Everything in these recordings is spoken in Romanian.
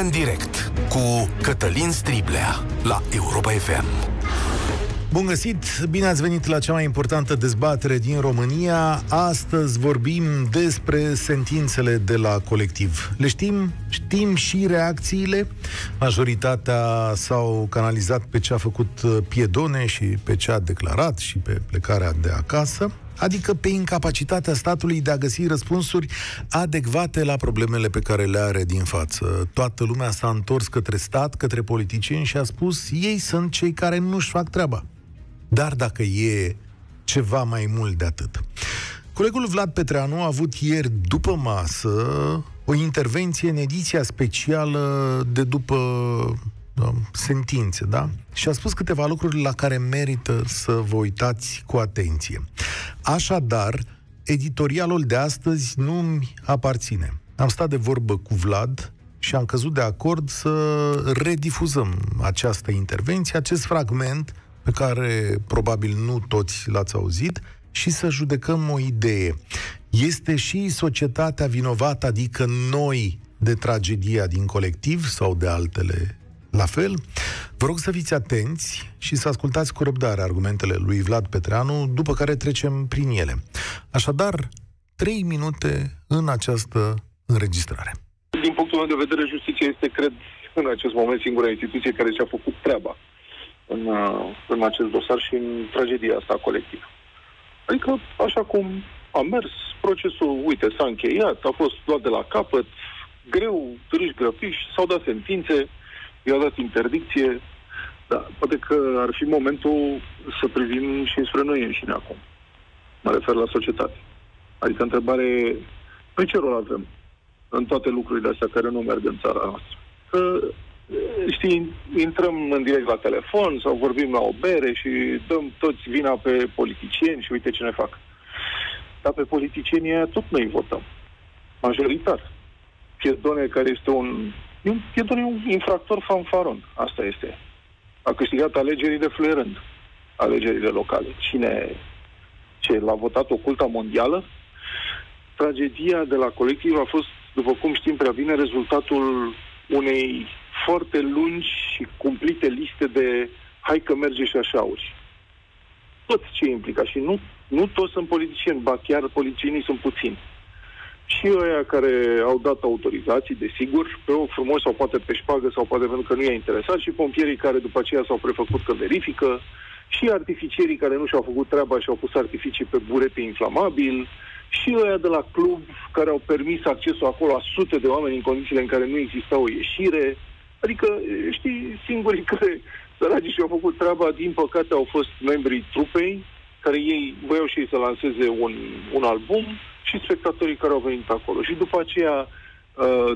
România în direct cu Cătălin Striblea la Europa FM. Bun găsit! Bine ați venit la cea mai importantă dezbatere din România. Astăzi vorbim despre sentințele de la Colectiv. Le știm? Știm și reacțiile. Majoritatea s-au canalizat pe ce a făcut Piedone și pe ce a declarat și pe plecarea de acasă, adică pe incapacitatea statului de a găsi răspunsuri adecvate la problemele pe care le are din față. Toată lumea s-a întors către stat, către politicieni și a spus: ei sunt cei care nu-și fac treaba. Dar dacă e ceva mai mult de atât. Colegul Vlad Petreanu a avut ieri după masă o intervenție în ediția specială de după sentințe, da? Și a spus câteva lucruri la care merită să vă uitați cu atenție. Așadar, editorialul de astăzi nu-mi aparține. Am stat de vorbă cu Vlad și am căzut de acord să redifuzăm această intervenție, acest fragment pe care probabil nu toți l-ați auzit, și să judecăm o idee. Este și societatea vinovată, adică noi, de tragedia din Colectiv sau de altele la fel? Vă rog să fiți atenți și să ascultați cu răbdare argumentele lui Vlad Petreanu, după care trecem prin ele. Așadar, 3 minute în această înregistrare. Din punctul meu de vedere, justiția este, cred, în acest moment singura instituție care și-a făcut treaba în acest dosar și în tragedia asta colectivă. Adică, așa cum a mers procesul, uite, s-a încheiat, a fost luat de la capăt, greu, târși, grăpiși, s-au dat sentințe, i-a dat interdicție, dar poate că ar fi momentul să privim și spre noi înșine acum. Mă refer la societate. Adică întrebare, pe ce rol avem în toate lucrurile astea care nu merg în țara noastră? Că, știi, intrăm în direct la telefon sau vorbim la o bere și dăm toți vina pe politicieni și uite ce ne fac. Dar pe politicieni tot noi votăm. Majoritar. Piedone, care este un... Piedone e un infractor fanfaron, asta este. A câștigat alegerile fluierând, alegerile locale. Cine ce l-a votat, o cultă mondială? Tragedia de la Colectiv a fost, după cum știm prea bine, rezultatul unei foarte lungi și cumplite liste de hai că merge și așa-uri. Toți cei implicați, și nu toți sunt politicieni, ba chiar politicienii sunt puțini. Și ăia care au dat autorizații, desigur, pe o frumos sau poate pe șpagă sau poate pentru că nu i-a interesat, și pompierii care după aceea s-au prefăcut că verifică, și artificierii care nu și-au făcut treaba și au pus artificii pe burete inflamabil, și ăia de la club care au permis accesul acolo a sute de oameni în condițiile în care nu exista o ieșire. Adică, știi, singurii care, săracii, și-au făcut treaba, din păcate, au fost membrii trupei, care ei voiau și ei să lanseze un album, și spectatorii care au venit acolo. Și după aceea,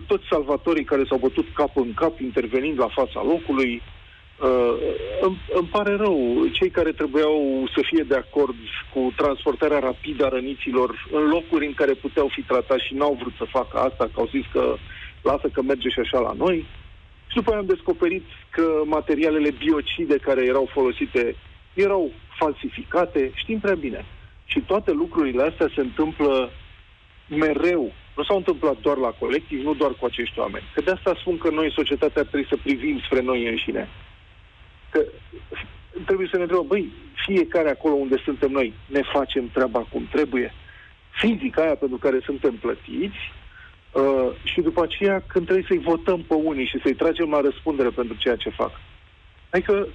toți salvatorii care s-au bătut cap în cap, intervenind la fața locului. Îmi pare rău, cei care trebuiau să fie de acord cu transportarea rapidă a răniților în locuri în care puteau fi tratați și n-au vrut să facă asta, că au zis că lasă că merge și așa la noi. Și după aceea am descoperit că materialele biocide care erau folosite erau falsificate, știm prea bine. Și toate lucrurile astea se întâmplă mereu. Nu s-au întâmplat doar la Colectiv, nu doar cu acești oameni. Că de asta spun că noi, societatea, trebuie să privim spre noi înșine. Că trebuie să ne întrebăm, băi, fiecare acolo unde suntem noi, ne facem treaba cum trebuie. Fizica aia pentru care suntem plătiți, și după aceea când trebuie să-i votăm pe unii și să-i tragem la răspundere pentru ceea ce fac. Adică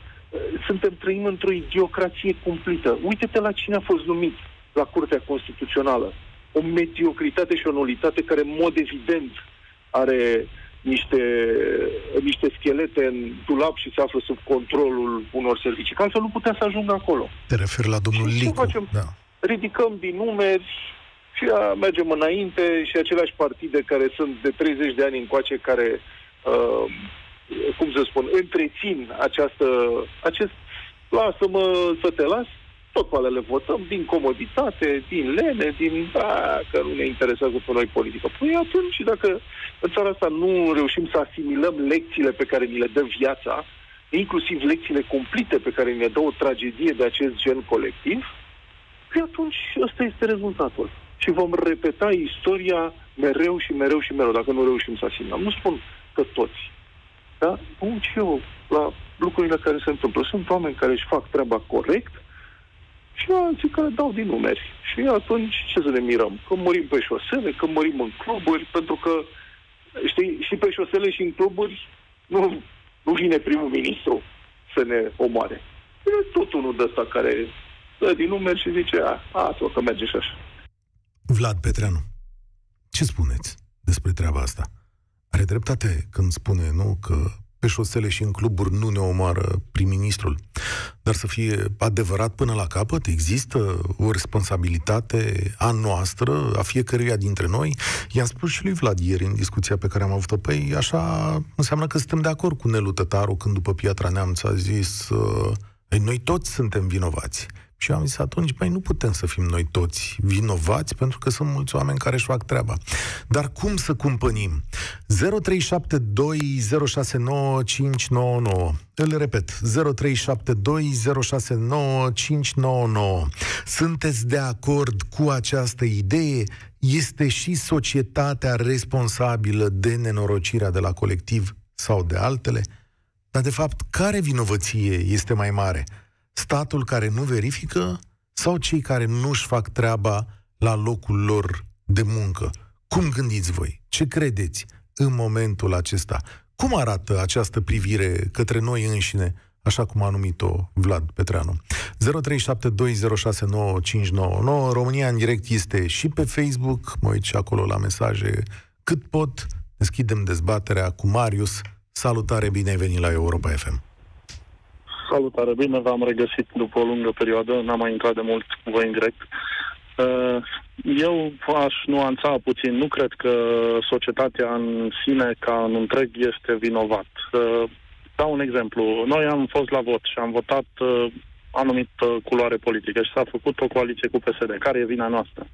trăim într-o idiocrație cumplită. Uite-te la cine a fost numit la Curtea Constituțională. O mediocritate și o nulitate care, în mod evident, are niște schelete în dulap și se află sub controlul unor servicii. Că altfel nu putea să ajungă acolo. Te refer la domnul Licu. Facem? Da. Ridicăm din numeri și mergem înainte, și aceleași partide care sunt de 30 de ani încoace, care... cum să spun, întrețin acest lasă-mă să te las, tot oale le votăm din comoditate, din lene, din că nu ne interesează pe noi politică. Păi atunci, dacă în țara asta nu reușim să asimilăm lecțiile pe care ni le dă viața, inclusiv lecțiile cumplite pe care ni le dă o tragedie de acest gen colectiv, păi atunci ăsta este rezultatul. Și vom repeta istoria mereu și mereu și mereu, dacă nu reușim să asimilăm. Nu spun că toți, da, punct și eu la lucrurile care se întâmplă. Sunt oameni care își fac treaba corect și alții care dau din numeri. Și atunci ce să ne mirăm? Că murim pe șosele, că murim în cluburi, pentru că, știi, și pe șosele și în cluburi nu vine primul ministru să ne omoare. E tot unul de ăsta care dă din numeri și zice, atunci că merge și așa. Vlad Petreanu, ce spuneți despre treaba asta? Are dreptate când spune, nu, că pe șosele și în cluburi nu ne omoară prim-ministrul. Dar să fie adevărat până la capăt, există o responsabilitate a noastră, a fiecăruia dintre noi. I-am spus și lui Vlad ieri în discuția pe care am avut-o, păi așa înseamnă că suntem de acord cu Nelu Tătaru când după Piatra Neamț a zis noi toți suntem vinovați. Și am zis atunci, băi, nu putem să fim noi toți vinovați, pentru că sunt mulți oameni care își fac treaba. Dar cum să cumpănim? 0372069599. Îl repet, 0372069599. Sunteți de acord cu această idee? Este și societatea responsabilă de nenorocirea de la Colectiv sau de altele? Dar, de fapt, care vinovăție este mai mare? Statul care nu verifică sau cei care nu-și fac treaba la locul lor de muncă? Cum gândiți voi? Ce credeți în momentul acesta? Cum arată această privire către noi înșine, așa cum a numit-o Vlad Petreanu? 0372069599. România în direct este și pe Facebook. Mă uit și acolo la mesaje cât pot. Deschidem dezbaterea cu Marius. Salutare, bine ai venit la Europa FM. Salutare, bine, v-am regăsit după o lungă perioadă, n-am mai intrat de mult cu voi în direct. Eu aș nuanța puțin, nu cred că societatea în sine ca în întreg este vinovat. Dau un exemplu, noi am fost la vot și am votat anumită culoare politică și s-a făcut o coaliție cu PSD. Care e vina noastră?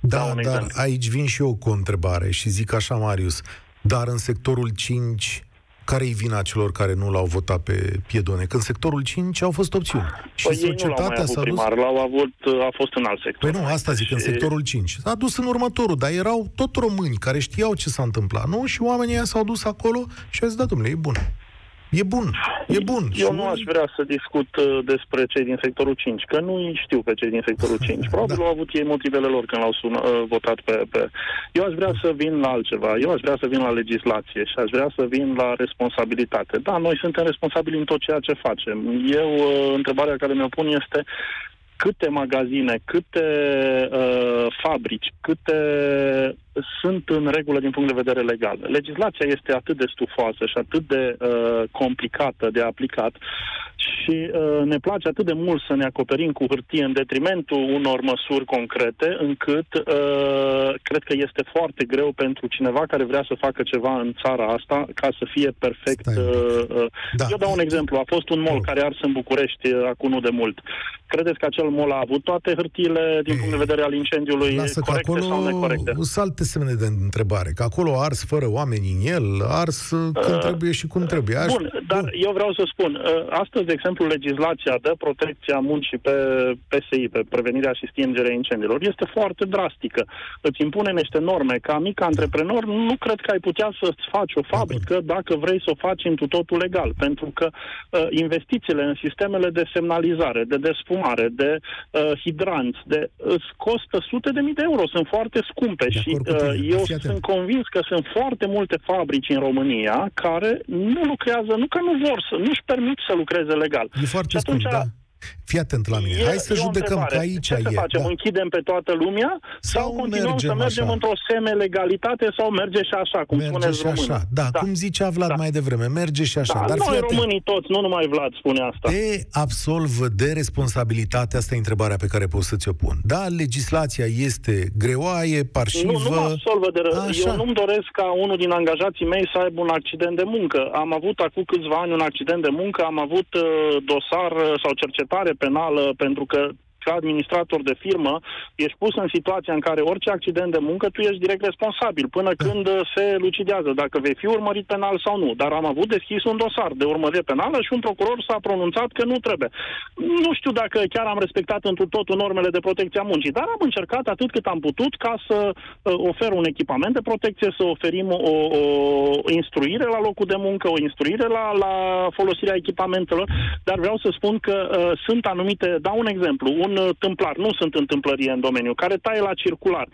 Da, dar aici vin și eu cu o întrebare și zic așa, Marius, dar în sectorul 5... care-i vina celor care nu l-au votat pe Piedone? Că în sectorul 5 au fost opțiuni. Și păi societatea s-a dus... L-au avut, a fost în alt sector. Păi nu, asta zic, și... în sectorul 5. S-a dus în următorul, dar erau tot români care știau ce s-a întâmplat, nu? Și oamenii aia s-au dus acolo și au zis, da, domnule, e bun. E bun, e bun. Eu nu aș vrea să discut despre cei din sectorul 5, că nu știu pe cei din sectorul 5. Probabil da. Au avut ei motivele lor când l-au votat pe... Eu aș vrea să vin la altceva. Eu aș vrea să vin la legislație și aș vrea să vin la responsabilitate. Da, noi suntem responsabili în tot ceea ce facem. Eu, întrebarea care mi-o pun este... câte magazine, câte fabrici, câte sunt în regulă din punct de vedere legal. Legislația este atât de stufoasă și atât de complicată de aplicat și ne place atât de mult să ne acoperim cu hârtie în detrimentul unor măsuri concrete, încât cred că este foarte greu pentru cineva care vrea să facă ceva în țara asta ca să fie perfect. Da. Eu dau un exemplu. A fost un mall care ars în București acum nu de mult. Credeți că acel mall a avut toate hârtiile din punct de vedere al incendiului corecte sau necorecte? Sunt alte semne de întrebare, că acolo ars fără oameni în el, ars când trebuie și cum trebuie. Bun, dar eu vreau să spun, astăzi, de exemplu, legislația de protecție a muncii pe PSI, pe prevenirea și stingerea incendiilor, este foarte drastică. Îți impune niște norme. Ca mic antreprenor, nu cred că ai putea să-ți faci o fabrică dacă vrei să o faci întru totul legal, pentru că investițiile în sistemele de semnalizare, de despun de hidranți, îți costă sute de mii de euro, sunt foarte scumpe de și eu sunt convins că sunt foarte multe fabrici în România care nu lucrează, nu că nu vor, nu-și permit să lucreze legal. E foarte scump, da. Fii atent la mine. Hai să judecăm că aici ce să facem? Da. Închidem pe toată lumea sau continuăm să mergem într-o semi-legalitate sau merge și așa, cum spuneți românii? Da, cum zicea Vlad mai devreme, merge și așa. Da. Dar noi românii toți, nu numai Vlad spune asta. Te absolvă de responsabilitate, asta e întrebarea pe care pot să ți-o pun. Da, legislația este greoaie, parșivă... Nu mă absolvă de Eu nu-mi doresc ca unul din angajații mei să aibă un accident de muncă. Am avut acum câțiva ani un accident de muncă, am avut dosar sau cercetare penală, pentru că ca administrator de firmă, ești pus în situația în care orice accident de muncă tu ești direct responsabil, până când se lucidează dacă vei fi urmărit penal sau nu. Dar am avut deschis un dosar de urmărire penală și un procuror s-a pronunțat că nu trebuie. Nu știu dacă chiar am respectat întru totul normele de protecție a muncii, dar am încercat atât cât am putut ca să ofer un echipament de protecție, să oferim o instruire la locul de muncă, o instruire la folosirea echipamentelor, dar vreau să spun că sunt anumite, dau un exemplu, un tâmplar, nu sunt întâmplărie în domeniu, care taie la circular.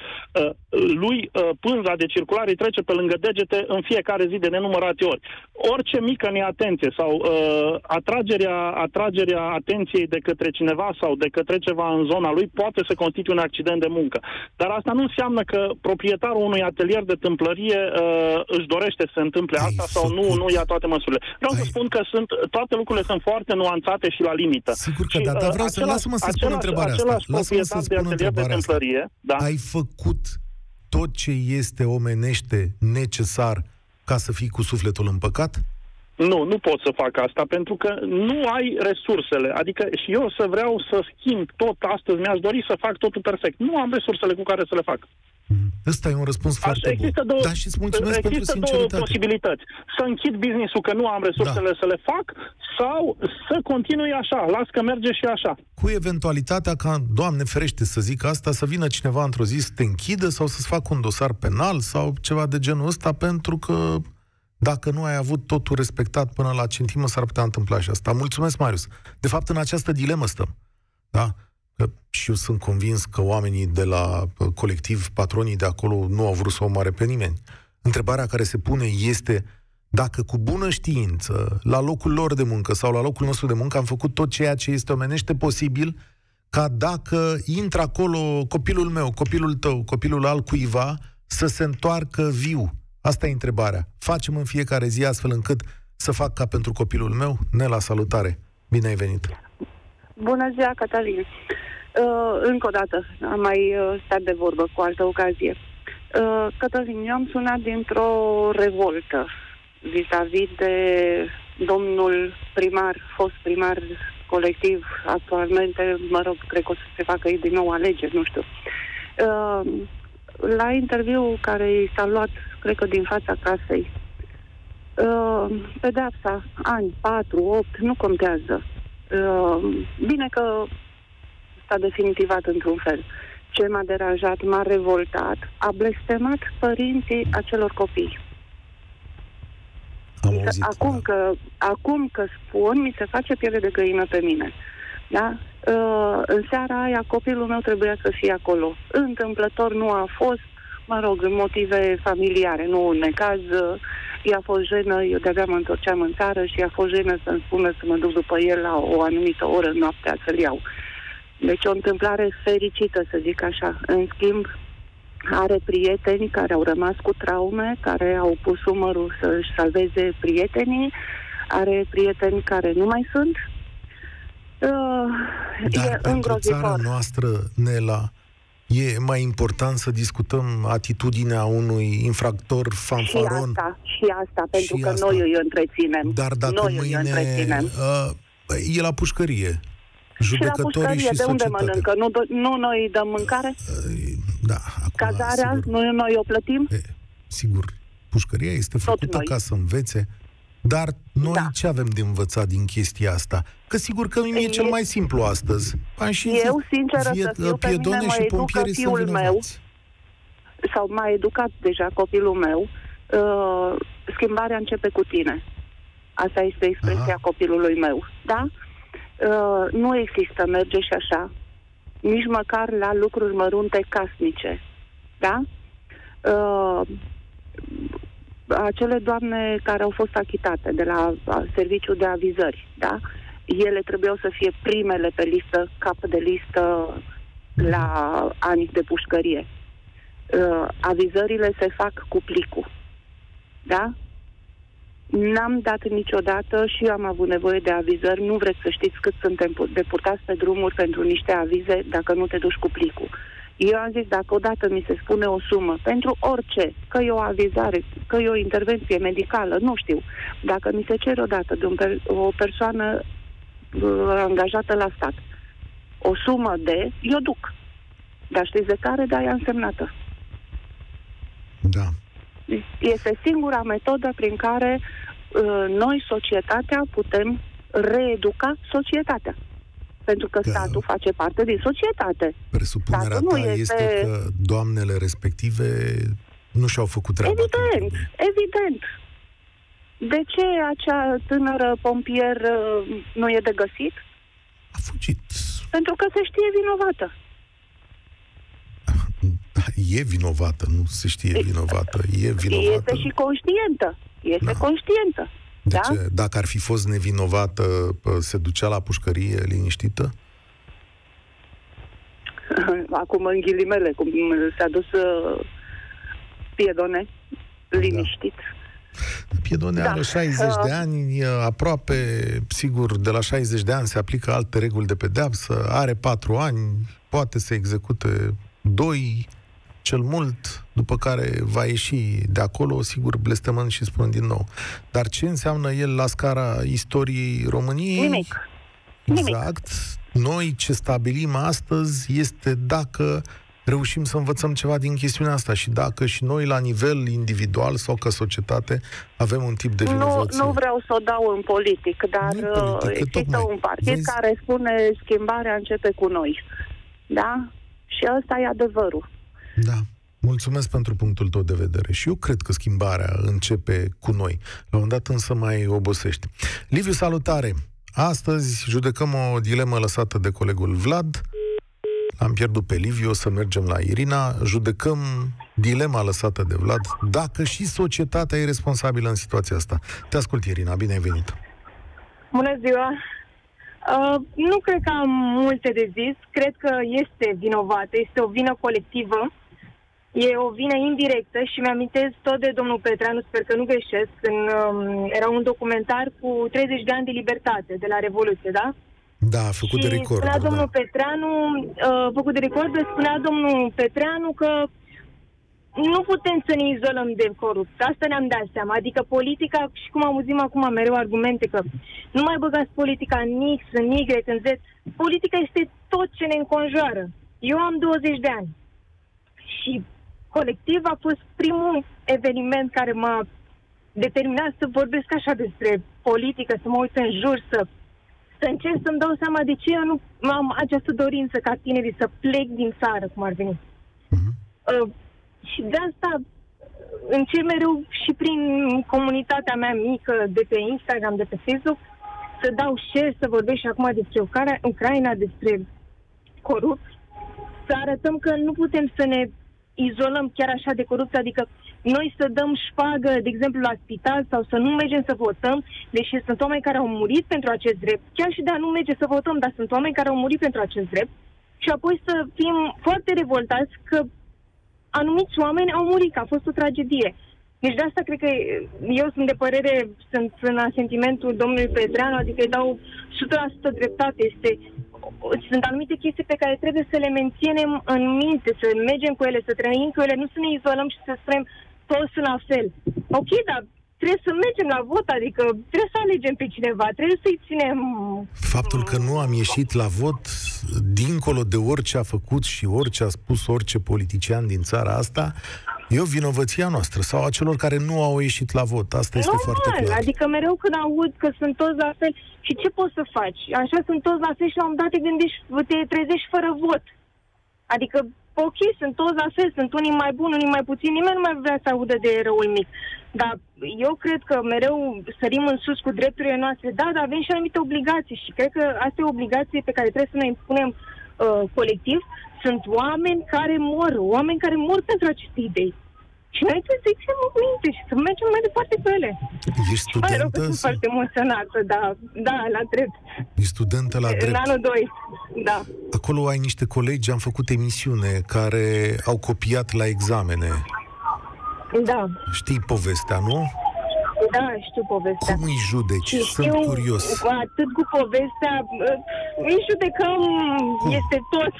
Lui pânza de circular îi trece pe lângă degete în fiecare zi de nenumărate ori. Orice mică neatenție sau atragerea atenției de către cineva sau de către ceva în zona lui poate să constituie un accident de muncă. Dar asta nu înseamnă că proprietarul unui atelier de tâmplărie își dorește să se întâmple asta sau nu ia toate măsurile. Vreau să spun că toate lucrurile sunt foarte nuanțate și la limită. Sigur că și, da, vreau să lasă-mă să spun întrebarea asta. Proprietar de atelier de tâmplărie, da? Ai făcut tot ce este omenește necesar ca să fii cu sufletul împăcat? Nu, nu pot să fac asta, pentru că nu ai resursele. Adică și eu să vreau să schimb tot astăzi, mi-aș dori să fac totul perfect. Nu am resursele cu care să le fac. Ăsta e un răspuns foarte bun. Două, da, și îți mulțumesc pentru sinceritate. Există două posibilități. Să închid business-ul că nu am resursele să le fac sau să continui așa, las că merge și așa. Cu eventualitatea ca, Doamne ferește să zic asta, să vină cineva într-o zi să te închidă sau să-ți facă un dosar penal sau ceva de genul ăsta, pentru că dacă nu ai avut totul respectat până la centimă, s-ar putea întâmpla și asta. Mulțumesc, Marius. De fapt, în această dilemă stăm. Da? Că și eu sunt convins că oamenii de la Colectiv, patronii de acolo, nu au vrut să omoare pe nimeni. Întrebarea care se pune este dacă cu bună știință, la locul lor de muncă sau la locul nostru de muncă, am făcut tot ceea ce este omenește posibil, ca dacă intră acolo copilul meu, copilul tău, copilul altcuiva, să se întoarcă viu. Asta e întrebarea. Facem în fiecare zi astfel încât să fac ca pentru copilul meu? Nela, salutare! Bine ai venit! Bună ziua, Cătălin! Încă o dată am mai stat de vorbă cu altă ocazie. Cătălin, eu am sunat dintr-o revoltă vis-a-vis de domnul primar, fost primar Colectiv, actualmente, mă rog, cred că o să se facă ei din nou alegeri, nu știu. La interviu care i s-a luat, cred că din fața casei, pedeapsa, ani, 4, 8, nu contează. Bine că s-a definitivat într-un fel. Ce m-a deranjat, m-a revoltat, a blestemat părinții acelor copii. Acum că spun, mi se face piele de găină pe mine. Da? În seara aia copilul meu trebuia să fie acolo. Întâmplător nu a fost, mă rog, în motive familiare, nu în necaz. I-a fost jenă, eu de-abia mă întorceam în țară și i-a fost jenă să-mi spună să mă duc după el la o anumită oră noaptea să-l iau. Deci o întâmplare fericită, să zic așa. În schimb, are prieteni care au rămas cu traume, care au pus umărul să-și salveze prietenii, are prieteni care nu mai sunt. Dar pentru țara noastră, Nela, e mai important să discutăm atitudinea unui infractor fanfaron. Și asta pentru că asta. Noi îi întreținem. Dar dacă noi mâine e la pușcărie, judecătorii și societatea. De unde mănâncă? Nu noi dăm mâncare? Da. Cazarea? Sigur. Noi o plătim? Sigur. Pușcăria este făcută ca să învețe. Dar noi ce avem de învățat din chestia asta? Că sigur că e cel mai simplu astăzi. Eu, sinceră să fiu, pe mine mă educă fiul meu, sau m-a educat deja copilul meu, schimbarea începe cu tine. Asta este expresia copilului meu. Da? Nu există merge și așa, nici măcar la lucruri mărunte casnice. Da? Acele doamne care au fost achitate de la serviciul de avizări, da? Ele trebuiau să fie primele pe listă, cap de listă la ani de pușcărie. Avizările se fac cu plicul. Da? N-am dat niciodată și eu am avut nevoie de avizări. Nu vreți să știți cât suntem deputați pe drumuri pentru niște avize dacă nu te duci cu plicul. Eu am zis, dacă odată mi se spune o sumă, pentru orice, că e o avizare, că e o intervenție medicală, nu știu, dacă mi se cere odată de o persoană angajată la stat, o sumă de... Eu duc. Dar știți de care? De aia însemnată. Da. Este singura metodă prin care noi, societatea, putem reeduca societatea. Pentru că statul face parte din societate. Presupunerea ta este că doamnele respective nu și-au făcut treaba. Evident, evident. De ce acea tânără pompier nu e de găsit? A fugit. Pentru că se știe vinovată. E vinovată, nu se știe vinovată. E vinovată. Este și conștientă. Este conștientă. Deci, da? Dacă ar fi fost nevinovată, se ducea la pușcărie liniștită? Acum, în ghilimele, cum s-a dus Piedone, liniștit. Da. Piedone are 60 de ani, aproape, sigur, de la 60 de ani se aplică alte reguli de pedeapsă, are 4 ani, poate să execute 2, cel mult, după care va ieși de acolo, sigur, blestemând și spun din nou. Dar ce înseamnă el la scara istoriei României? Nimic. Exact. Nimic. Noi ce stabilim astăzi este dacă reușim să învățăm ceva din chestiunea asta și dacă și noi, la nivel individual sau ca societate, avem un tip de vinovăție. Nu vreau să o dau în politic, dar există un partid care spune schimbarea începe cu noi. Da? Și ăsta e adevărul. Da. Mulțumesc pentru punctul tău de vedere. Și eu cred că schimbarea începe cu noi. La un dat însă mai obosești. Liviu, salutare! Astăzi judecăm o dilemă lăsată de colegul Vlad. L-am pierdut pe Liviu, o să mergem la Irina. Judecăm dilema lăsată de Vlad. Dacă și societatea e responsabilă în situația asta. Te ascult, Irina. Bine ai venit! Bună ziua! Nu cred că am multe de zis. Cred că este vinovată. Este o vină colectivă. E o vină indirectă și mi-amintesc tot de domnul Petreanu, sper că nu greșesc, când era un documentar cu 30 de ani de libertate de la Revoluție, da? Da, a făcut de record. Spunea domnul Petreanu, făcut de record, spunea domnul Petreanu că nu putem să ne izolăm de corupție. Asta ne-am dat seama. Adică politica, și cum auzim acum mereu argumente că nu mai băgați politica în X, în Y, în Z. Politica este tot ce ne înconjoară. Eu am 20 de ani. Și Colectiv a fost primul eveniment care m-a determinat să vorbesc așa despre politică, să mă uit în jur, să încerc să-mi dau seama de ce eu nu am această dorință ca tinerii să plec din țară, cum ar veni. Și de asta încerc mereu și prin comunitatea mea mică, de pe Instagram, de pe Facebook, să dau share, să vorbesc și acum despre Ucraina, despre corupți, să arătăm că nu putem să ne izolăm chiar așa de corupție, adică noi să dăm șpagă, de exemplu, la spital sau să nu mergem să votăm, deși sunt oameni care au murit pentru acest drept, chiar și de a nu merge să votăm, dar sunt oameni care au murit pentru acest drept și apoi să fim foarte revoltați că anumiți oameni au murit, că a fost o tragedie. Deci de asta cred că eu sunt de părere, sunt în asentimentul domnului Petreanu, adică îi dau 100% dreptate. Sunt anumite chestii pe care trebuie să le menținem în minte, să mergem cu ele, să trăim cu ele, nu să ne izolăm și să spunem toți la fel. Ok, dar trebuie să mergem la vot, adică trebuie să alegem pe cineva, trebuie să-i ținem... Faptul că nu am ieșit la vot, dincolo de orice a făcut și orice a spus orice politician din țara asta, e o vinovăția noastră sau a celor care nu au ieșit la vot. Asta este foarte clar. Adică mereu când aud că sunt toți la fel, și ce poți să faci? Așa sunt toți la fel și la un dat te gândești, te trezești fără vot. Adică, ok, sunt toți la fel, sunt unii mai buni, unii mai puțini, nimeni nu mai vrea să audă de răul mic. Dar eu cred că mereu sărim în sus cu drepturile noastre, dar avem și anumite obligații și cred că asta e o obligație pe care trebuie să ne impunem colectiv. Sunt oameni care mor, oameni care mor pentru aceste idei. Și noi trebuie să-i ținem cu minte și să mergem mai departe cu ele. Ești studentă? Pare rău că sunt foarte emoționată, da, la drept. Ești studentă la drept? În anul 2, da. Acolo ai niște colegi, am făcut emisiune, care au copiat la examene. Da. Știi povestea, nu? Da, știu povestea. Cum îi judeci? Sunt curios. Atât cu povestea, îi judecăm, este tot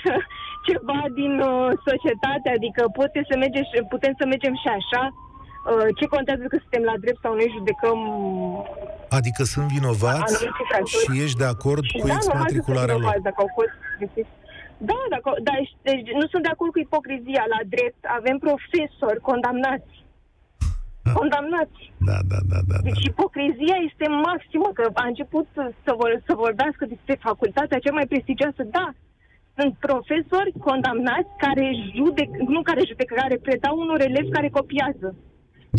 ceva din societate, adică putem să mergem și așa, ce contează că suntem la drept sau noi judecăm... Adică sunt vinovați și ești de acord cu exmatricularea lor? Da, da, deci nu sunt de acord cu ipocrizia la drept. Avem profesori condamnați. Da. Condamnați. Da, da, da, da. Deci ipocrizia este maximă, că a început să vorbească despre facultatea cea mai prestigioasă. Da, sunt profesori condamnați care judecă, nu care judecă, care predau unor elevi care copiază.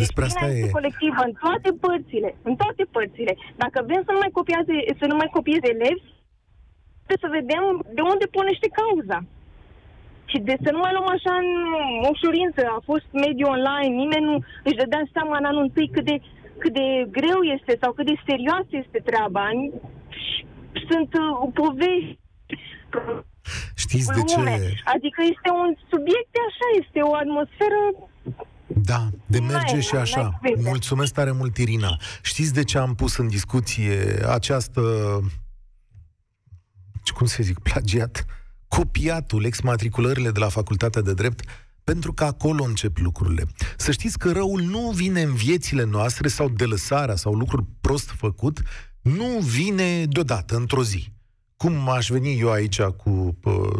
Despre asta este colectivă în toate părțile, în toate părțile. Dacă vrem să nu mai copieze, elevi, trebuie să vedem de unde pornește cauza. Și de să nu mai luăm așa în ușurință. A fost mediul online, nimeni nu își dădea seama în anul întâi cât de greu este sau cât de serioasă este treaba. Sunt povești. Știți de ce? Adică este un subiect de așa, este o atmosferă... Da, de merge și așa. Mulțumesc tare mult, Irina. Știți de ce am pus în discuție această... cum să zic, plagiat? Copiatul, exmatriculările de la Facultatea de Drept, pentru că acolo încep lucrurile. Să știți că răul nu vine în viețile noastre sau delăsarea sau lucruri prost făcut, nu vine deodată, într-o zi. Cum aș veni eu aici cu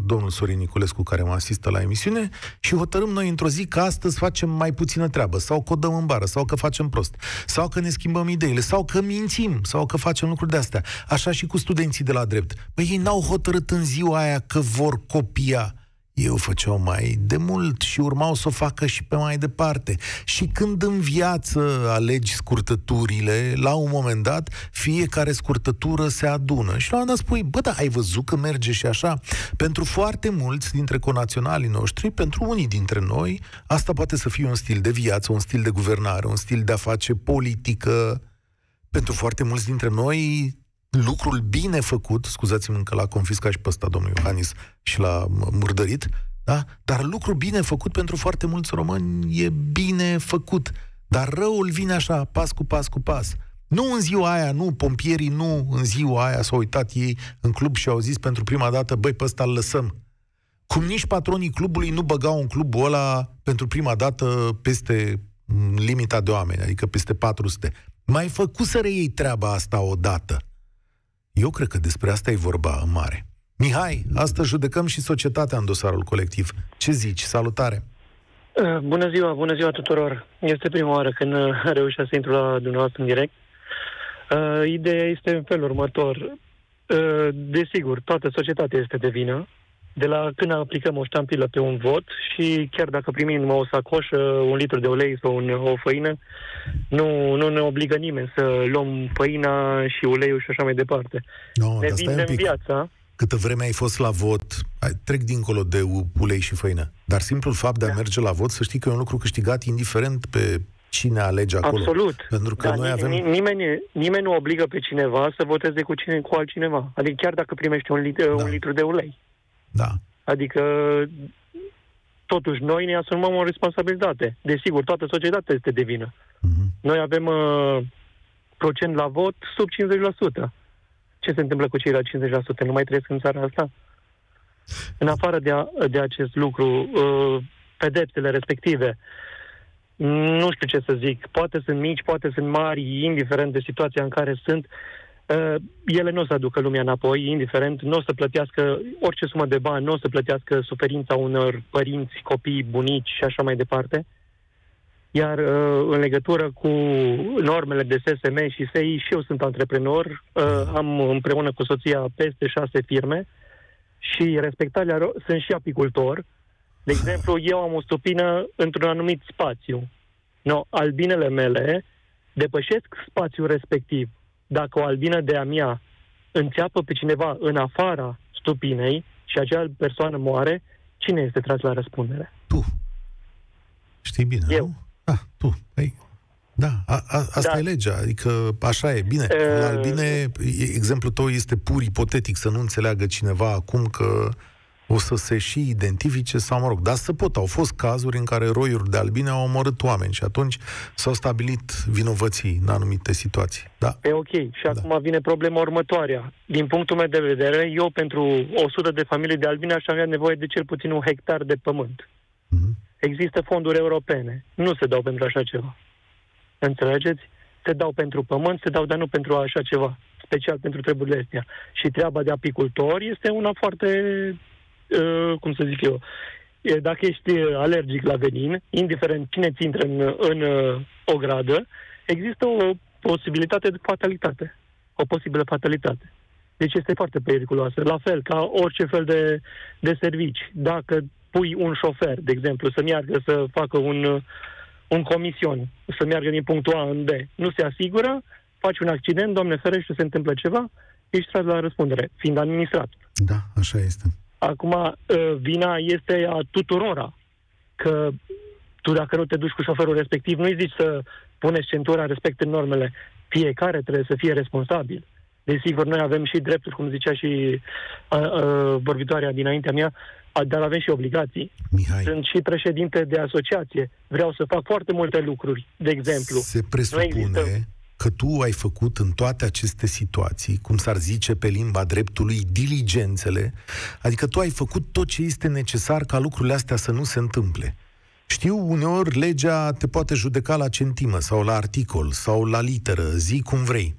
domnul Sorin Niculescu, care mă asistă la emisiune, și hotărâm noi într-o zi că astăzi facem mai puțină treabă, sau că o dăm în bară, sau că facem prost, sau că ne schimbăm ideile, sau că mințim, sau că facem lucruri de-astea. Așa și cu studenții de la drept. Păi ei n-au hotărât în ziua aia că vor copia. Ei o făceau mai de mult și urmau să o facă și pe mai departe. Și când în viață alegi scurtăturile, la un moment dat, fiecare scurtătură se adună. Și la un dat spui, bă, da, ai văzut că merge și așa? Pentru foarte mulți dintre conaționalii noștri, pentru unii dintre noi, asta poate să fie un stil de viață, un stil de guvernare, un stil de a face politică. Pentru foarte mulți dintre noi... lucrul bine făcut, scuzați-mă că l-a confiscat și pe ăsta domnul Iohannis și l-a murdărit, da? Dar lucrul bine făcut pentru foarte mulți români e bine făcut. Dar răul vine așa, pas cu pas cu pas. Nu în ziua aia, nu, pompierii nu în ziua aia s-au uitat ei în club și au zis pentru prima dată, băi, pe ăsta îl lăsăm. Cum nici patronii clubului nu băgau în clubul ăla pentru prima dată peste limita de oameni, adică peste 400. Mai făcuseră ei treaba asta odată. Eu cred că despre asta e vorba în mare. Mihai, astăzi judecăm și societatea în dosarul colectiv. Ce zici? Salutare! Bună ziua tuturor! Este prima oară când reușesc să intru la dumneavoastră în direct. Ideea este în felul următor. Desigur, toată societatea este de vină. De la când aplicăm o ștampilă pe un vot și chiar dacă primim numai o sacoșă, un litru de ulei sau o făină, nu ne obligă nimeni să luăm făina și uleiul și așa mai departe. No, ne vindem viața. Câtă vreme ai fost la vot, trec dincolo de ulei și făină, dar simplul fapt de a merge la vot, să știi că e un lucru câștigat indiferent pe cine alege acolo. Absolut. Pentru că noi avem... nimeni nu obligă pe cineva să voteze cu altcineva. Adică chiar dacă primești un litru de ulei. Da. Adică, totuși, noi ne asumăm o responsabilitate. Desigur, toată societatea este de vină. Noi avem procent la vot sub 50%. Ce se întâmplă cu ceilalți 50%? Nu mai trăiesc în țara asta? În afară de acest lucru, pedepsele respective, nu știu ce să zic, poate sunt mici, poate sunt mari, indiferent de situația în care sunt, ele nu o să aducă lumea înapoi, indiferent, nu o să plătească orice sumă de bani, nu o să plătească suferința unor părinți, copii, bunici și așa mai departe. Iar în legătură cu normele de SSM și SEI, și eu sunt antreprenor, am împreună cu soția peste 6 firme și respectarea sunt și apicultor. De exemplu, eu am o stupină într-un anumit spațiu. No, albinele mele depășesc spațiul respectiv. Dacă o albină de-a mea înțeapă pe cineva în afara stupinei și acea persoană moare, cine este tras la răspundere? Tu. Știi bine, eu. Nu? Ah, tu. Ei, da, asta da. E legea, adică așa e, bine. La albine, exemplul tău este pur ipotetic, să nu înțeleagă cineva acum că o să se și identifice sau, mă rog, dar să pot. Au fost cazuri în care roiuri de albine au omorât oameni și atunci s-au stabilit vinovății în anumite situații. Da. E ok. Și acum vine problema următoarea. Din punctul meu de vedere, eu pentru 100 de familii de albine aș avea nevoie de cel puțin un hectar de pământ. Există fonduri europene. Nu se dau pentru așa ceva. Înțelegeți? Se dau pentru pământ, se dau, dar nu pentru așa ceva, special pentru treburile astea. Și treaba de apicultor este una foarte, cum să zic eu, dacă ești alergic la venin, indiferent cine ți intră în o gradă, există o posibilitate de fatalitate. O posibilă fatalitate. Deci este foarte periculoasă. La fel ca orice fel de servici. Dacă pui un șofer, de exemplu, să meargă să facă un comision, să meargă din punctul A în B, nu se asigură, faci un accident, Doamne ferește, se întâmplă ceva, ești tras la răspundere, fiind administrat. Da, așa este. Acum, vina este a tuturora, că tu dacă nu te duci cu șoferul respectiv, nu-i zici să puneți centura, respecte normele. Fiecare trebuie să fie responsabil. Desigur, noi avem și drepturi, cum zicea și vorbitoarea dinaintea mea, dar avem și obligații. Mihai. Sunt și președinte de asociație. Vreau să fac foarte multe lucruri. De exemplu, se presupune că tu ai făcut în toate aceste situații, cum s-ar zice pe limba dreptului, diligențele, adică tu ai făcut tot ce este necesar ca lucrurile astea să nu se întâmple. Știu, uneori legea te poate judeca la centimă sau la articol sau la literă, zi cum vrei.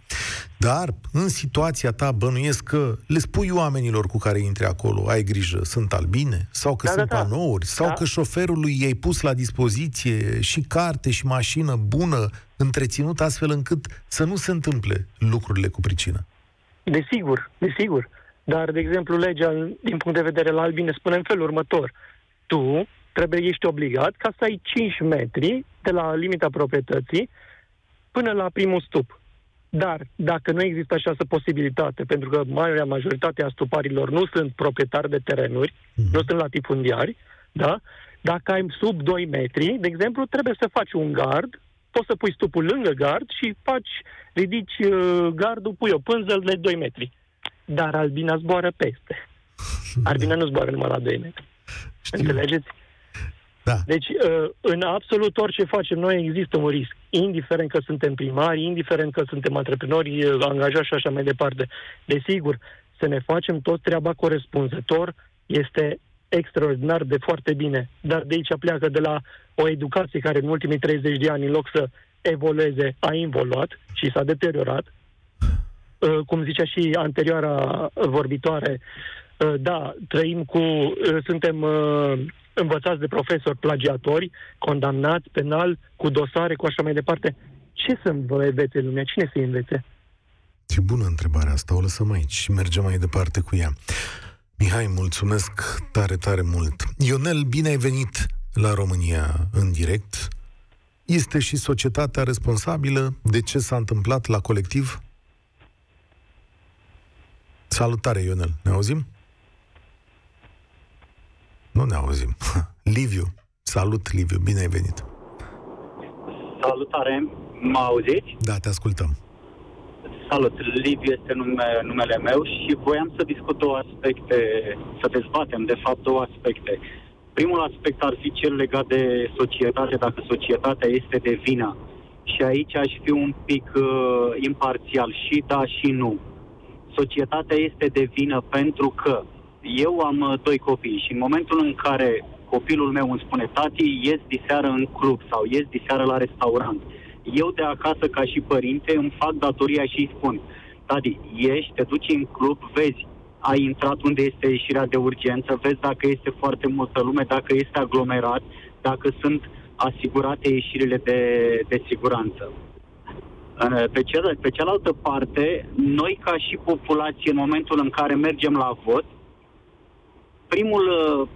Dar în situația ta bănuiesc că le spui oamenilor cu care intri acolo, ai grijă, sunt albine, sau că sunt panouri, sau că șoferului i-ai pus la dispoziție și carte și mașină bună, întreținut, astfel încât să nu se întâmple lucrurile cu pricină. Desigur, desigur. Dar, de exemplu, legea, din punct de vedere la albine, spune în felul următor. Tu ești obligat ca să ai 5 metri de la limita proprietății până la primul stup. Dar dacă nu există această posibilitate, pentru că marea majoritate a stuparilor nu sunt proprietari de terenuri, nu sunt latifundiari, da? Dacă ai sub 2 metri, de exemplu, trebuie să faci un gard, poți să pui stupul lângă gard și faci, ridici gardul, pui o pânză de 2 metri. Dar albina zboară peste. Albina nu zboară numai la 2 metri. Știu. Înțelegeți? Da. Deci, în absolut orice facem noi există un risc, indiferent că suntem primari, indiferent că suntem antreprenori, angajați și așa mai departe. Desigur, să ne facem tot treaba corespunzător este extraordinar de foarte bine, dar de aici pleacă de la o educație care în ultimii 30 de ani, în loc să evolueze, a involuat și s-a deteriorat. Cum zicea și anterioara vorbitoare, da, trăim cu... suntem... învățați de profesori plagiatori, condamnați penal, cu dosare, cu așa mai departe. Ce să învețe lumea? Cine să-i învețe? E bună întrebarea asta, o lăsăm aici și mergem mai departe cu ea. Mihai, mulțumesc tare, tare mult. Ionel, bine ai venit la România în direct. Este și societatea responsabilă de ce s-a întâmplat la Colectiv? Salutare, Ionel, ne auzim? Nu ne auzim. Liviu. Salut, Liviu. Bine ai venit. Salutare. Mă auziți? Da, te ascultăm. Salut. Liviu este numele meu și voiam să discut două aspecte, să dezbatem, de fapt, două aspecte. Primul aspect ar fi cel legat de societate, dacă societatea este de vină. Și aici aș fi un pic imparțial. Și da, și nu. Societatea este de vină pentru că eu am doi copii și în momentul în care copilul meu îmi spune tati, ies diseară în club sau ies diseară la restaurant, eu de acasă ca și părinte îmi fac datoria și îi spun tati, ieși, te duci în club, vezi, ai intrat unde este ieșirea de urgență, vezi dacă este foarte multă lume, dacă este aglomerat, dacă sunt asigurate ieșirile de siguranță. Pe cealaltă parte, noi ca și populație, în momentul în care mergem la vot,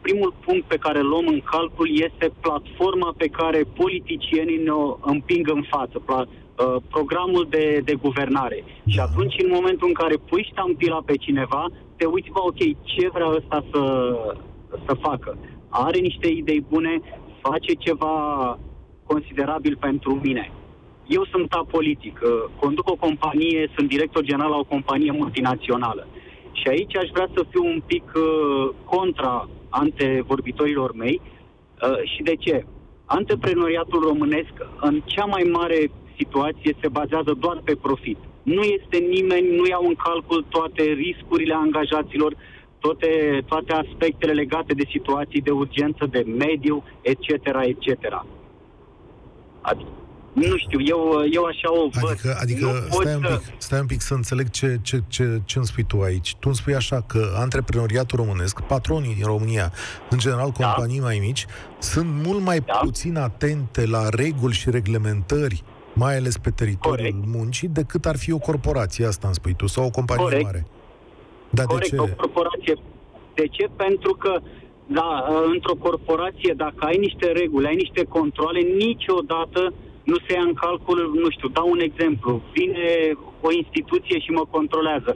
primul punct pe care îl luăm în calcul este platforma pe care politicienii ne-o împing în față, programul de guvernare. Da. Și atunci, în momentul în care pui ștampila pe cineva, te uiți, bă, ok, ce vrea ăsta să facă? Are niște idei bune, face ceva considerabil pentru mine. Eu sunt apolitic, conduc o companie, sunt director general la o companie multinațională. Și aici aș vrea să fiu un pic contra antevorbitorilor mei. Și de ce? Antreprenoriatul românesc în cea mai mare situație se bazează doar pe profit. Nu este nimeni, nu iau în calcul toate riscurile angajaților, toate aspectele legate de situații de urgență, de mediu, etc., etc. Nu știu, eu așa o văd. Adică stai un pic să înțeleg ce îmi spui tu aici. Tu îmi spui așa că antreprenoriatul românesc, patronii din România, în general companii mai mici, sunt mult mai puțin atente la reguli și reglementări, mai ales pe teritoriul muncii, decât ar fi o corporație, asta îmi spui tu, sau o companie mare. Dar de ce? O corporație. De ce? Pentru că într-o corporație, dacă ai niște reguli, ai niște controle, niciodată nu se ia în calcul, nu știu, dau un exemplu, vine o instituție și mă controlează.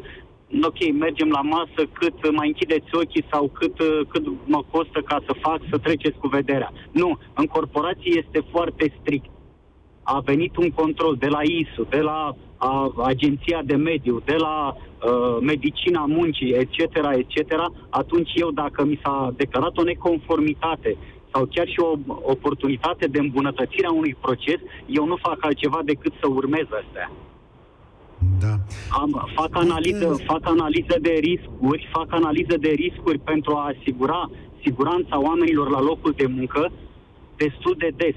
Ok, mergem la masă, cât mai închideți ochii sau cât mă costă ca să fac, să treceți cu vederea. Nu, în corporație este foarte strict. A venit un control de la ISU, de la Agenția de Mediu, de la Medicina Muncii, etc., etc., atunci eu, dacă mi s-a declarat o neconformitate sau chiar și o oportunitate de îmbunătățire a unui proces, eu nu fac altceva decât să urmez astea. Da. Fac analiză de riscuri pentru a asigura siguranța oamenilor la locul de muncă destul de des.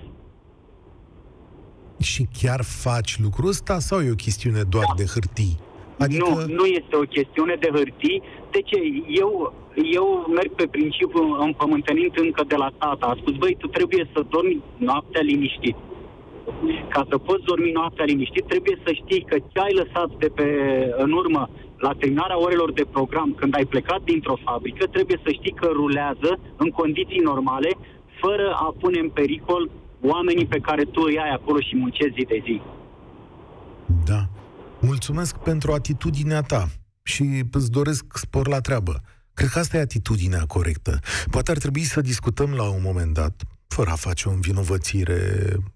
Și chiar faci lucrul ăsta sau e o chestiune doar de hârtii? Adică... Nu este o chestiune de hârtii. De ce? Eu merg pe principiu împământenind încă de la tata. A spus, băi, tu trebuie să dormi noaptea liniștit. Ca să poți dormi noaptea liniștit, trebuie să știi că ce ai lăsat în urmă la terminarea orelor de program, când ai plecat dintr-o fabrică, trebuie să știi că rulează în condiții normale, fără a pune în pericol oamenii pe care tu îi ai acolo și muncezi zi de zi. Da. Mulțumesc pentru atitudinea ta și îți doresc spor la treabă. Cred că asta e atitudinea corectă. Poate ar trebui să discutăm la un moment dat, fără a face o învinovățire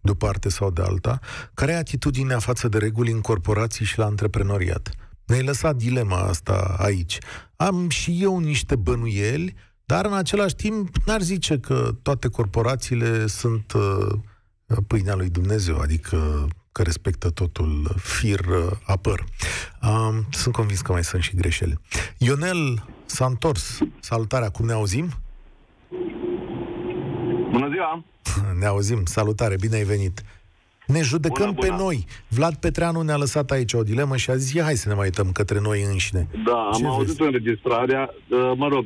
de o parte sau de alta, care e atitudinea față de reguli în corporații și la antreprenoriat. Ne-ai lăsat dilema asta aici. Am și eu niște bănuieli, dar în același timp n-ar zice că toate corporațiile sunt pâinea lui Dumnezeu, adică că respectă totul fir a păr. Sunt convins că mai sunt și greșeli. Ionel s-a întors. Salutare, acum ne auzim? Bună ziua! Ne auzim, salutare, bine ai venit. Ne judecăm pe noi. Vlad Petreanu ne-a lăsat aici o dilemă și a zis, hai să ne mai uităm către noi înșine. Da, am auzit înregistrarea, mă rog,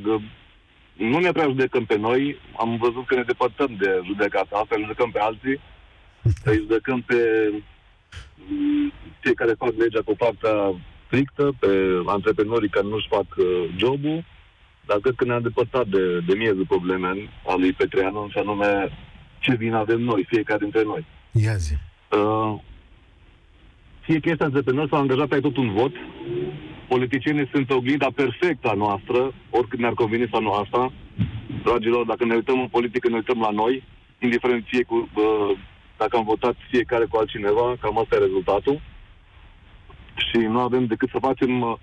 nu ne prea judecăm pe noi, am văzut că ne depărtăm de judecata asta, ne judecăm pe alții, îi judecăm pe cei care fac legea cu partea strictă, pe antreprenorii care nu-și fac jobul, dar cred că ne-am depărtat de miezul problemei a lui Petreanu, și anume ce vină avem noi, fiecare dintre noi. Ia zi. Fie că este antreprenor sau angajat, ai tot un vot. Politicienii sunt oglinda perfectă a noastră, oricât ne-ar conveni sau nu asta. Dragilor, dacă ne uităm în politică, ne uităm la noi, indiferent fie cu... dacă am votat fiecare cu altcineva, cam asta e rezultatul. Și nu avem decât să facem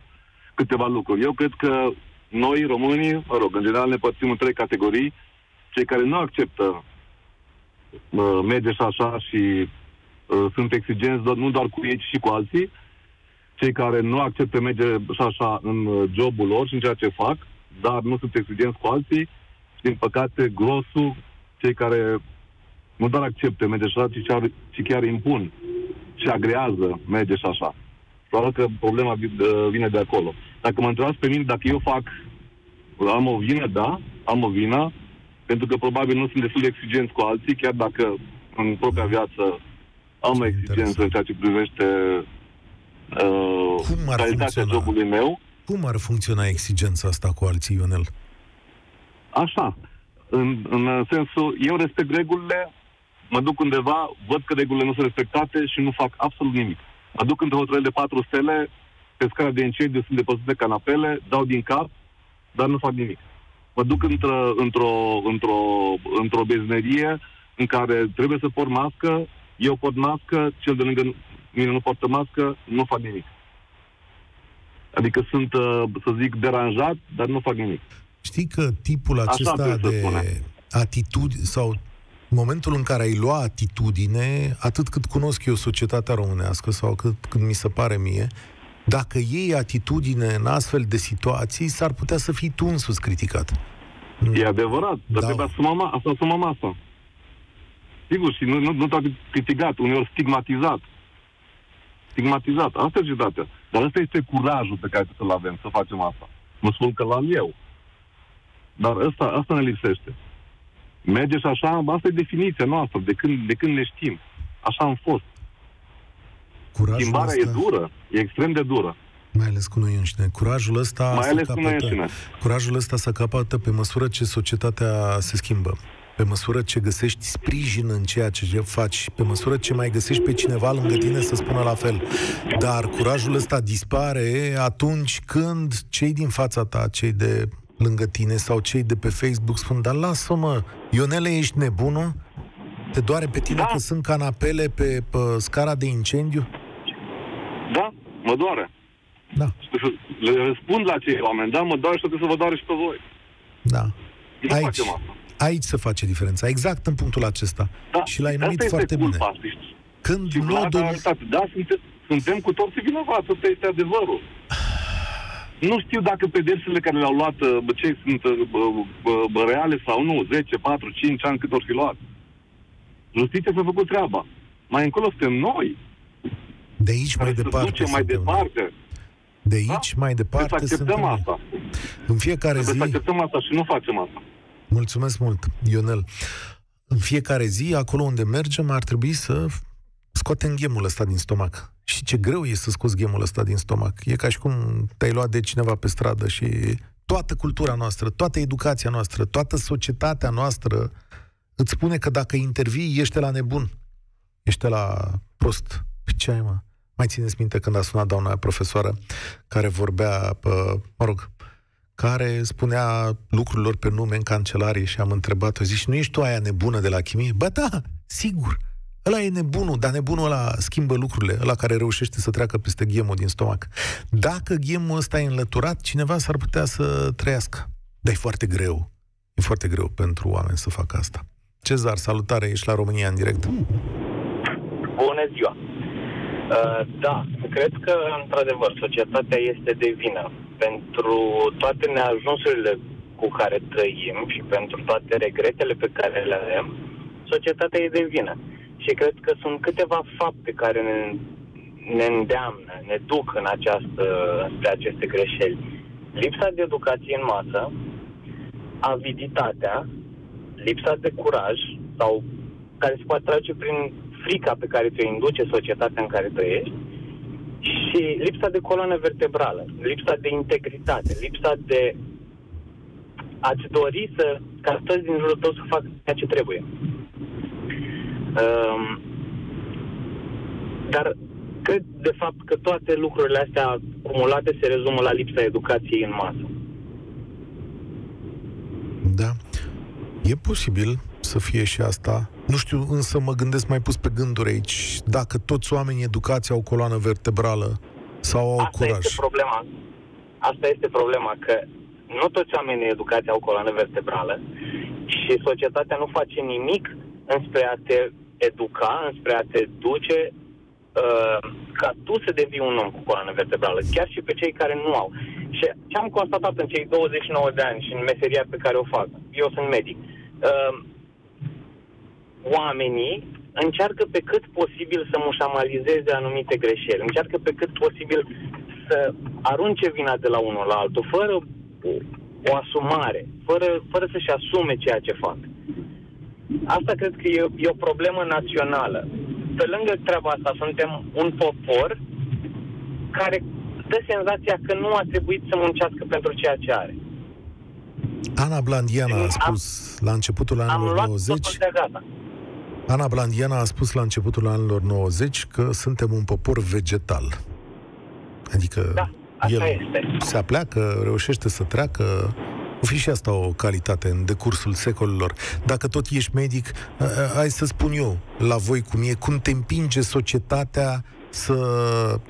câteva lucruri. Eu cred că noi, românii, în general ne părțim în trei categorii. Cei care nu acceptă merge și așa și sunt exigenți, nu doar cu ei, ci și cu alții. Cei care nu acceptă merge și așa în jobul lor și în ceea ce fac, dar nu sunt exigenți cu alții. Și, din păcate, grosul, cei care... nu doar acceptă merge și așa, ci chiar impun și agrează merge și așa. Probabil că problema vine de acolo. Dacă mă întrebați pe mine, dacă eu fac, am o vină, da, am o vină, pentru că probabil nu sunt destul de exigenți cu alții, chiar dacă în propria viață am o exigență în ceea ce privește calitatea jobului meu. Cum ar funcționa exigența asta cu alții, Ionel? Așa. În sensul, eu respect regulile, mă duc undeva, văd că regulile nu sunt respectate și nu fac absolut nimic. Mă duc într-o hotel de 4 stele, pe scara de incendiu sunt depăsite de canapele, dau din cap, dar nu fac nimic. Mă duc într-o beznerie în care trebuie să port mască, eu port mască, cel de lângă mine nu poartă mască, nu fac nimic. Adică sunt, să zic, deranjat, dar nu fac nimic. Știi că tipul acesta de atitudine, sau momentul în care ai lua atitudine, atât cât cunosc eu societatea românească, sau cât mi se pare mie, dacă iei atitudine în astfel de situații, s-ar putea să fii tu însuți criticat. E adevărat, dar trebuie să asumăm asta. Sigur, și nu doar criticat, uneori stigmatizat. Stigmatizat, asta e citatea. Dar asta este curajul pe care să-l avem, să facem asta. Nu spun că l-am eu. Dar asta ne lipsește. Merge și așa, asta e definiția noastră, de când ne știm. Așa am fost. Curajul Schimbarea asta... e dură, e extrem de dură. Mai ales cu noi înșine. Curajul ăsta se capătă pe măsură ce societatea se schimbă. Pe măsură ce găsești sprijin în ceea ce faci, pe măsură ce mai găsești pe cineva lângă tine să spună la fel. Dar curajul ăsta dispare atunci când cei din fața ta, cei de lângă tine sau cei de pe Facebook spun: dar lasă-mă, Ionele, ești nebună? Te doare pe tine că sunt canapele pe scara de incendiu? Da, mă doare. Da. Le răspund la cei oameni, da, mă doare și trebuie să vă doare și pe voi. Da. Aici se face diferența, exact în punctul acesta. Da, și l-ai numit foarte bine. Când suntem cu toții vinovați, asta este adevărul. Nu știu dacă pedepsele care le-au luat cei sunt reale sau nu, 10, 4, 5 ani cât ori fi luat. Justiția s-a făcut treaba. Mai încolo suntem noi. De aici mai departe. De aici mai departe. Să acceptăm asta. În fiecare zi. Să acceptăm asta și nu facem asta. Mulțumesc mult, Ionel. În fiecare zi, acolo unde mergem, ar trebui să scoatem ghemul ăsta din stomac. Și ce greu e să scoți ghemul ăsta din stomac. E ca și cum te-ai luat de cineva pe stradă și toată cultura noastră, toată educația noastră, toată societatea noastră îți spune că dacă intervii, ești la nebun. Ești la prost. Ce ai, mă? Mai țineți minte când a sunat doamna profesoară care vorbea, care spunea lucrurilor pe nume în cancelarie și am întrebat-o, zici, nu ești tu aia nebună de la chimie? Bă, da, sigur, ăla e nebunul, dar nebunul ăla schimbă lucrurile, ăla care reușește să treacă peste ghemul din stomac. Dacă ghemul ăsta e înlăturat, cineva s-ar putea să trăiască. Dar e foarte greu, e foarte greu pentru oameni să facă asta. Cezar, salutare, ești la România în direct. Bună ziua! Da, cred că, într-adevăr, societatea este de vină pentru toate neajunsurile cu care trăim și pentru toate regretele pe care le avem. Societatea e de vină. Și cred că sunt câteva fapte care ne îndeamnă, ne duc spre aceste greșeli. Lipsa de educație în masă, aviditatea, lipsa de curaj, sau care se poate trage prin frica pe care ți-o induce societatea în care trăiești, și lipsa de coloană vertebrală, lipsa de integritate, lipsa de a-ți dori ca toți din jurul tău să facă ceea ce trebuie. Dar cred, de fapt, că toate lucrurile astea acumulate se rezumă la lipsa educației în masă. Da. E posibil să fie și asta. Nu știu, însă mă gândesc, mai pus pe gânduri aici, dacă toți oamenii educați au coloană vertebrală sau au curaj. Asta este problema, că nu toți oamenii educați au coloană vertebrală și societatea nu face nimic înspre a te educa, înspre a te duce ca tu să devii un om cu coloană vertebrală, chiar și pe cei care nu au. Și ce am constatat în cei 29 de ani și în meseria pe care o fac, eu sunt medic, oamenii încearcă pe cât posibil să mușamalizeze anumite greșeli, încearcă pe cât posibil să arunce vina de la unul la altul, fără o asumare, fără să-și asume ceea ce fac. Asta cred că e o problemă națională. Pe lângă treaba asta, suntem un popor care dă senzația că nu a trebuit să muncească pentru ceea ce are. Ana Blandiana a spus la începutul anilor 90... Ana Blandiana a spus la începutul anilor 90 că suntem un popor vegetal. Adică el se apleacă, reușește să treacă. O fi și asta o calitate în decursul secolilor. Dacă tot ești medic, hai să spun eu la voi cum e, cum te împinge societatea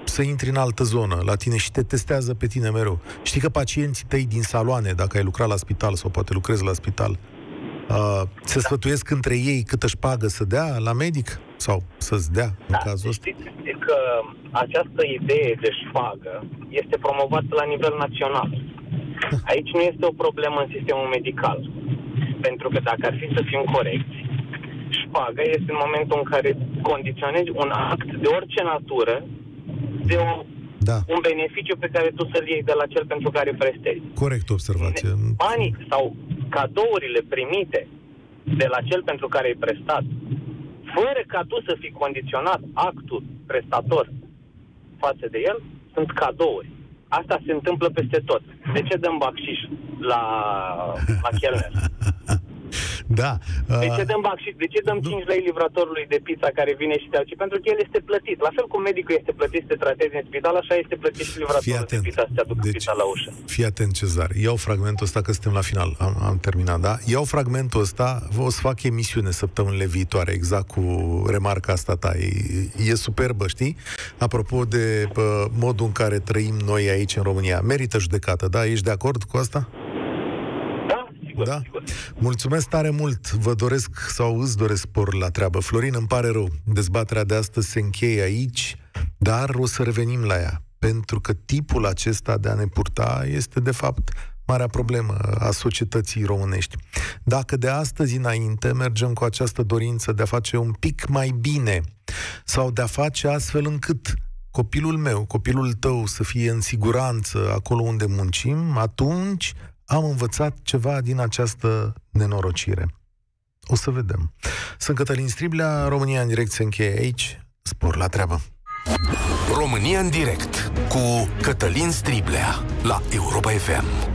să intri în altă zonă la tine și te testează pe tine mereu. Știi că pacienții tăi din saloane, dacă ai lucrat la spital sau poate lucrezi la spital, se sfătuiesc între ei câtă șpagă să dea la medic sau să-ți dea în cazul ăsta? Știți că această idee de șpagă este promovată la nivel național. Aici nu este o problemă în sistemul medical, pentru că dacă ar fi să fim corecți, vagă este în momentul în care condiționezi un act de orice natură de o, da, un beneficiu pe care tu să-l iei de la cel pentru care prestezi. Corect observație. Banii sau cadourile primite de la cel pentru care ai prestat, fără ca tu să fii condiționat actul prestator față de el, sunt cadouri. Asta se întâmplă peste tot. De ce dăm bacșiș la Chelner? Da. De ce dăm bacșiș? De ce dăm 5 lei livratorului de pizza care vine și te aduce? Pentru că el este plătit. La fel cum medicul este plătit să te tratezi în spital, așa este plătit și livratorul de pizza să te aducă pizza la ușă. Fii atent, Cezar. Iau fragmentul ăsta, că suntem la final. Am terminat, da? Iau fragmentul ăsta, o să fac emisiune săptămânile viitoare, exact cu remarca asta ta. E superbă, știi? Apropo de modul în care trăim noi aici în România. Merită judecată, da? Ești de acord cu asta? Da? Mulțumesc tare mult. Vă doresc sau îți doresc spor la treabă. Florin, îmi pare rău. Dezbaterea de astăzi se încheie aici, dar o să revenim la ea. Pentru că tipul acesta de a ne purta este, de fapt, marea problemă a societății românești. Dacă de astăzi înainte mergem cu această dorință de a face un pic mai bine sau de a face astfel încât copilul meu, copilul tău să fie în siguranță acolo unde muncim, atunci am învățat ceva din această nenorocire. O să vedem. Sunt Cătălin Striblea, România în direct se încheie aici. Spor la treabă! România în direct cu Cătălin Striblea la Europa FM.